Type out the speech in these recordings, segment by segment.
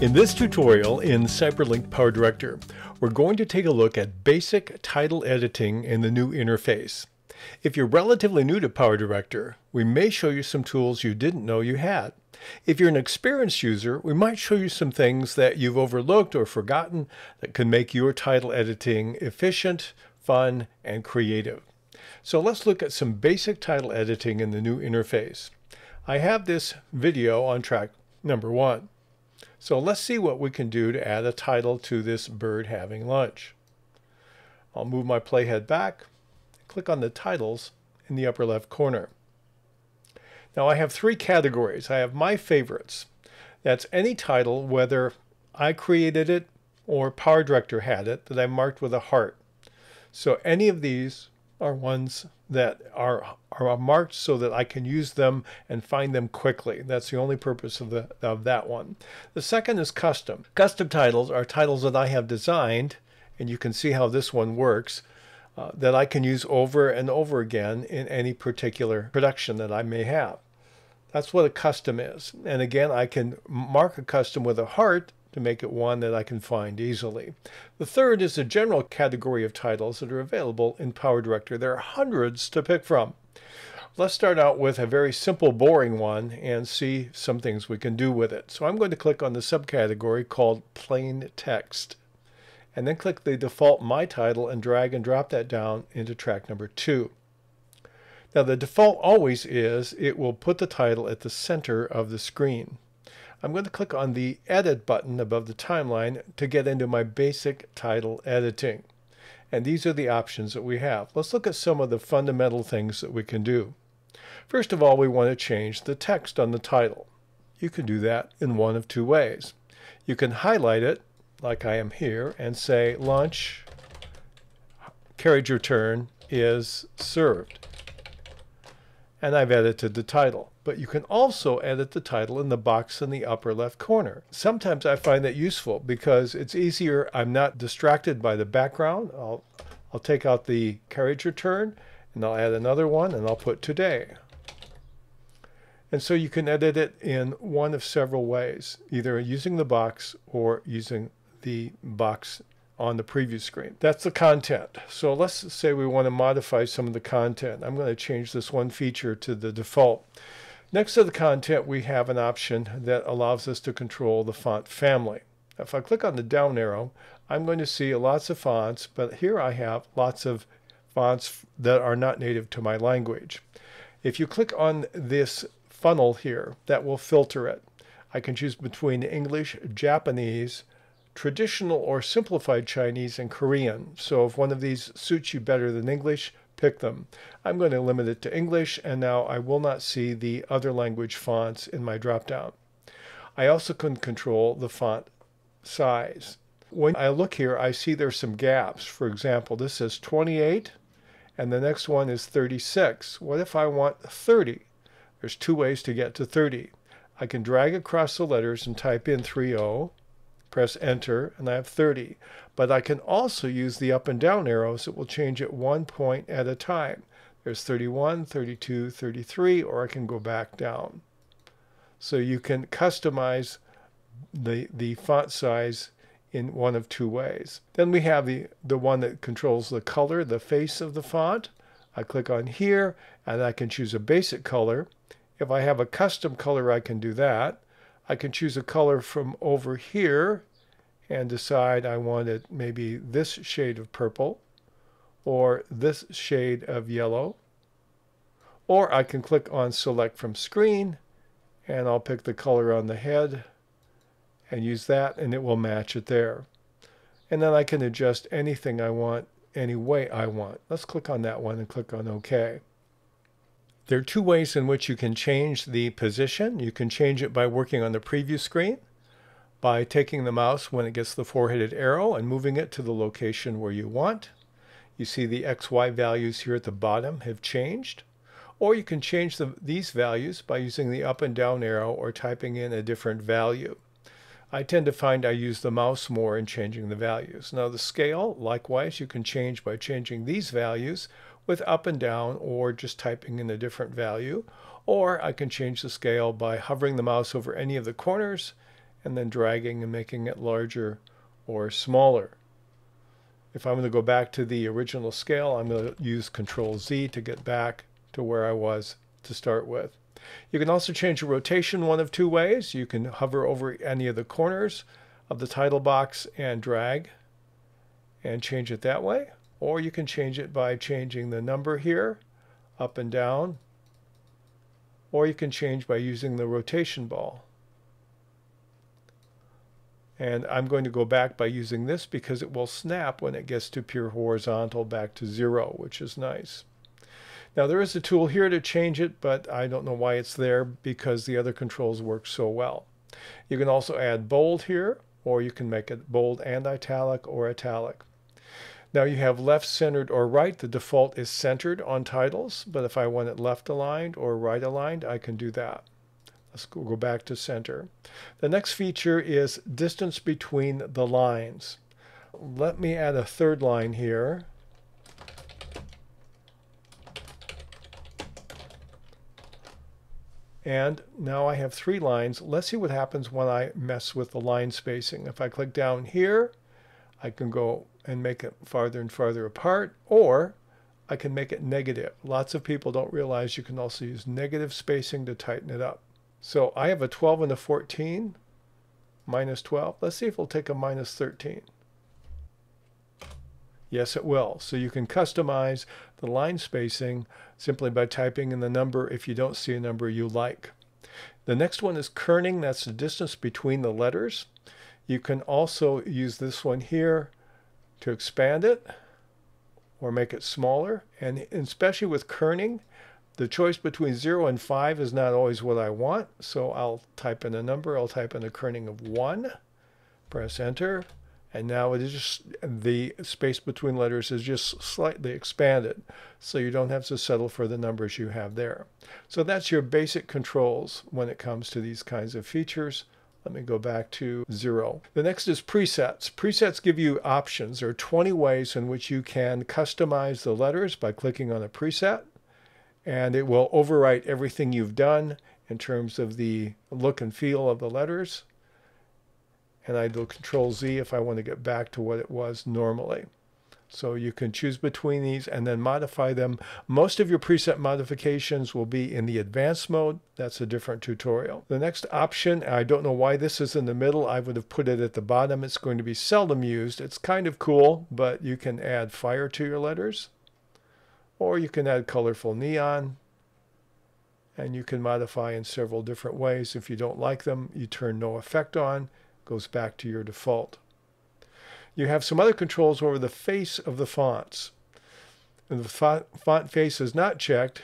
In this tutorial in CyberLink PowerDirector, we're going to take a look at basic title editing in the new interface. If you're relatively new to PowerDirector, we may show you some tools you didn't know you had. If you're an experienced user, we might show you some things that you've overlooked or forgotten that can make your title editing efficient, fun, and creative. So let's look at some basic title editing in the new interface. I have this video on track number 1. So let's see what we can do to add a title to this bird having lunch. I'll move my playhead back, click on the titles in the upper left corner. Now I have 3 categories. I have my favorites. That's any title, whether I created it or PowerDirector had it, that I marked with a heart. So any of these are ones that are marked so that I can use them and find them quickly. That's the only purpose of that one. The second is custom. Custom titles are titles that I have designed, and you can see how this one works, that I can use over and over again in any particular production that I may have. That's what a custom is. And again, I can mark a custom with a heart to make it one that I can find easily. The third is a general category of titles that are available in PowerDirector. There are hundreds to pick from. Let's start out with a very simple, boring one and see some things we can do with it. So I'm going to click on the subcategory called Plain Text, and then click the default My Title and drag and drop that down into track number 2. Now the default always is it will put the title at the center of the screen. I'm going to click on the Edit button above the timeline to get into my basic title editing. And these are the options that we have. Let's look at some of the fundamental things that we can do. First of all, we want to change the text on the title. You can do that in one of 2 ways. You can highlight it, like I am here, and say lunch, carriage return is served. And I've edited the title. But you can also edit the title in the box in the upper left corner. Sometimes I find that useful because it's easier. I'm not distracted by the background. I'll take out the carriage return, and I'll add another one, and I'll put today. And so you can edit it in one of several ways, either using the box or using the box on the preview screen. That's the content. So let's say we want to modify some of the content. I'm going to change this one feature to the default. Next to the content, we have an option that allows us to control the font family. If I click on the down arrow, I'm going to see lots of fonts, but here I have lots of fonts that are not native to my language. If you click on this funnel here, that will filter it. I can choose between English, Japanese, traditional or simplified Chinese, and Korean. So if one of these suits you better than English, pick them. I'm going to limit it to English, and now I will not see the other language fonts in my drop-down. I also can control the font size. When I look here, I see there's some gaps. For example, this says 28, and the next one is 36. What if I want 30? There's 2 ways to get to 30. I can drag across the letters and type in 30. Press enter, and I have 30. But I can also use the up and down arrows that will change it 1 point at a time. There's 31, 32, 33, or I can go back down. So you can customize the font size in one of 2 ways. Then we have the one that controls the color, the face of the font. I click on here, and I can choose a basic color. If I have a custom color, I can do that. I can choose a color from over here and decide I wanted maybe this shade of purple or this shade of yellow. Or I can click on Select from Screen, and I'll pick the color on the head and use that, and it will match it there. And then I can adjust anything I want any way I want. Let's click on that one and click on OK. There are 2 ways in which you can change the position. You can change it by working on the preview screen, by taking the mouse when it gets the 4-headed arrow and moving it to the location where you want. You see the XY values here at the bottom have changed. Or you can change these values by using the up and down arrow or typing in a different value. I tend to find I use the mouse more in changing the values. Now the scale, likewise, you can change by changing these values with up and down or just typing in a different value. Or I can change the scale by hovering the mouse over any of the corners and then dragging and making it larger or smaller. If I'm going to go back to the original scale, I'm going to use Control-Z to get back to where I was to start with. You can also change the rotation one of two ways. You can hover over any of the corners of the title box and drag and change it that way. Or you can change it by changing the number here, up and down. Or you can change by using the rotation ball. And I'm going to go back by using this because it will snap when it gets to pure horizontal back to 0, which is nice. Now there is a tool here to change it, but I don't know why it's there because the other controls work so well. You can also add bold here, or you can make it bold and italic or italic. Now you have left, centered, or right. The default is centered on titles, but if I want it left aligned or right aligned, I can do that. Let's go back to center. The next feature is distance between the lines. Let me add a third line here. And now I have 3 lines. Let's see what happens when I mess with the line spacing. If I click down here, I can go and make it farther and farther apart, or I can make it negative. Lots of people don't realize you can also use negative spacing to tighten it up. So I have a 12 and a 14, minus 12. Let's see if we'll take a minus 13. Yes, it will. So you can customize the line spacing simply by typing in the number if you don't see a number you like. The next one is kerning. That's the distance between the letters. You can also use this one here to expand it or make it smaller. And especially with kerning, the choice between 0 and 5 is not always what I want. So I'll type in a number. I'll type in a kerning of 1. Press Enter. And now it is just, the space between letters is just slightly expanded, so you don't have to settle for the numbers you have there. So that's your basic controls when it comes to these kinds of features. Let me go back to 0. The next is presets. Presets give you options. There are 20 ways in which you can customize the letters by clicking on a preset, and it will overwrite everything you've done in terms of the look and feel of the letters. And I do Control-Z if I want to get back to what it was normally. So you can choose between these and then modify them. Most of your preset modifications will be in the advanced mode. That's a different tutorial. The next option, I don't know why this is in the middle. I would have put it at the bottom. It's going to be seldom used. It's kind of cool, but you can add fire to your letters. Or you can add colorful neon. And you can modify in several different ways. If you don't like them, you turn no effect on. Goes back to your default. You have some other controls over the face of the fonts. And the font face is not checked.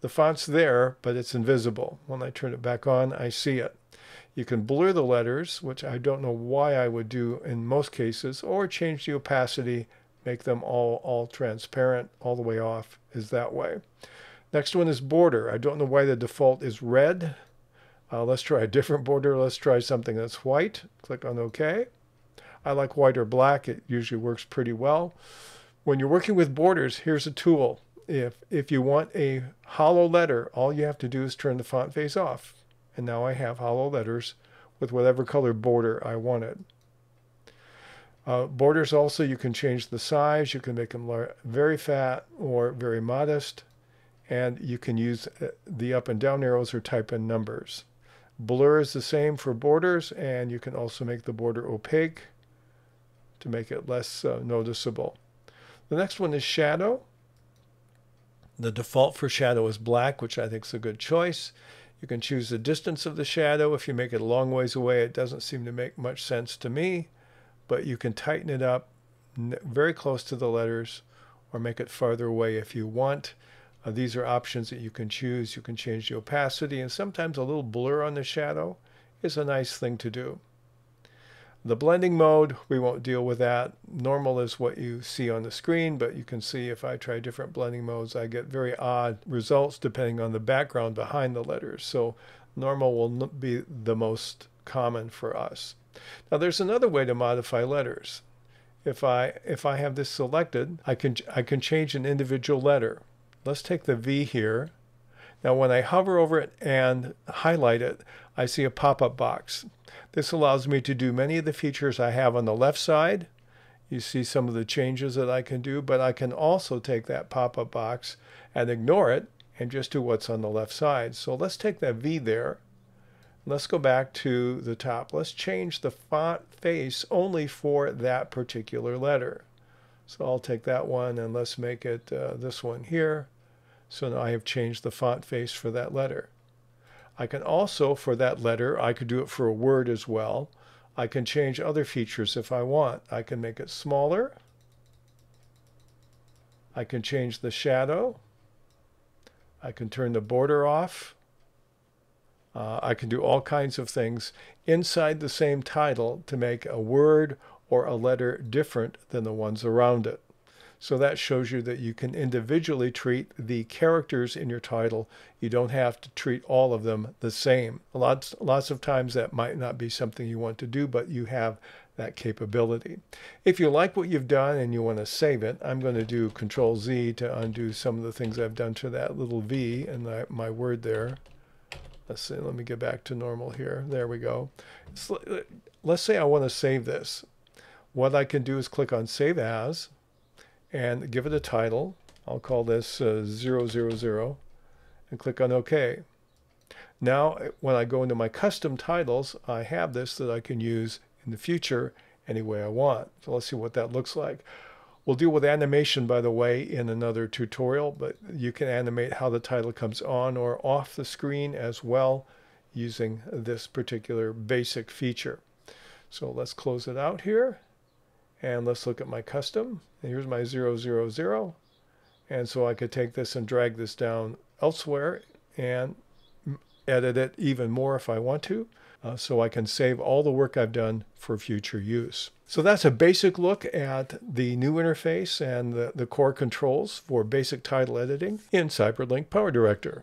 The font's there, but it's invisible. When I turn it back on, I see it. You can blur the letters, which I don't know why I would do in most cases, or change the opacity, make them all transparent, all the way off is that way. Next one is border. I don't know why the default is red. Let's try a different border. Let's try something that's white. Click on OK. I like white or black. It usually works pretty well. When you're working with borders, here's a tool. If you want a hollow letter, all you have to do is turn the font face off. And now I have hollow letters with whatever color border I wanted. Borders also, you can change the size. You can make them very fat or very modest. And you can use the up and down arrows or type in numbers. Blur is the same for borders, and you can also make the border opaque to make it less noticeable. The next one is shadow. The default for shadow is black, which I think is a good choice. You can choose the distance of the shadow. If you make it a long ways away, it doesn't seem to make much sense to me, but you can tighten it up very close to the letters or make it farther away if you want. These are options that you can choose. You can change the opacity, and sometimes a little blur on the shadow is a nice thing to do. The blending mode, we won't deal with that. Normal is what you see on the screen, but you can see if I try different blending modes, I get very odd results depending on the background behind the letters. So normal will be the most common for us. Now there's another way to modify letters. If I have this selected, I can change an individual letter. Let's take the V here. Now when I hover over it and highlight it, I see a pop-up box. This allows me to do many of the features I have on the left side. You see some of the changes that I can do, but I can also take that pop-up box and ignore it and just do what's on the left side. So let's take that V there. Let's go back to the top. Let's change the font face only for that particular letter. So I'll take that one and let's make it this one here. So now I have changed the font face for that letter. I can also, for that letter, I could do it for a word as well. I can change other features if I want. I can make it smaller. I can change the shadow. I can turn the border off. I can do all kinds of things inside the same title to make a word or a letter different than the ones around it. So that shows you that you can individually treat the characters in your title. You don't have to treat all of them the same. Lots of times that might not be something you want to do, but you have that capability. If you like what you've done and you want to save it, I'm going to do Control-Z to undo some of the things I've done to that little V and my word there. Let's see, let me get back to normal here. There we go. Let's say I want to save this. What I can do is click on Save As and give it a title. I'll call this 000 and click on OK. Now, when I go into my custom titles, I have this that I can use in the future any way I want. So let's see what that looks like. We'll deal with animation, by the way, in another tutorial, but you can animate how the title comes on or off the screen as well using this particular basic feature. So let's close it out here and let's look at my custom. And here's my 000. And so I could take this and drag this down elsewhere and edit it even more if I want to. So I can save all the work I've done for future use. So that's a basic look at the new interface and the core controls for basic title editing in CyberLink PowerDirector.